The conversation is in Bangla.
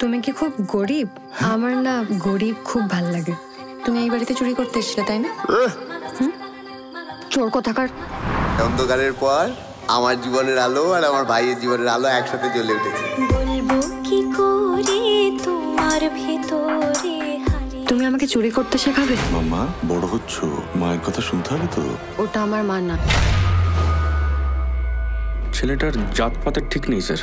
তুমি কি খুব গরিব? আমার না গরিব খুব ভালো লাগে। তুমি এই বাড়িতে চুরি করতে এসেছিলে তাই না? চোর কোথাকার। অন্ধকারের পর আমার জীবনের আলো আর আমার ভাইয়ের জীবনের আলো একসাথে জ্বলে উঠেছে। বলবো কি করে তোমার ভিতরে হারিয়ে। তুমি আমাকে চুরি করতে শেখাবে? মাম্মা বড় হচ্ছে, মায়ের কথা শুনতে হবে তো। ওটা আমার মা না। ছেলেটার জাতপাতের ঠিক নেই স্যার।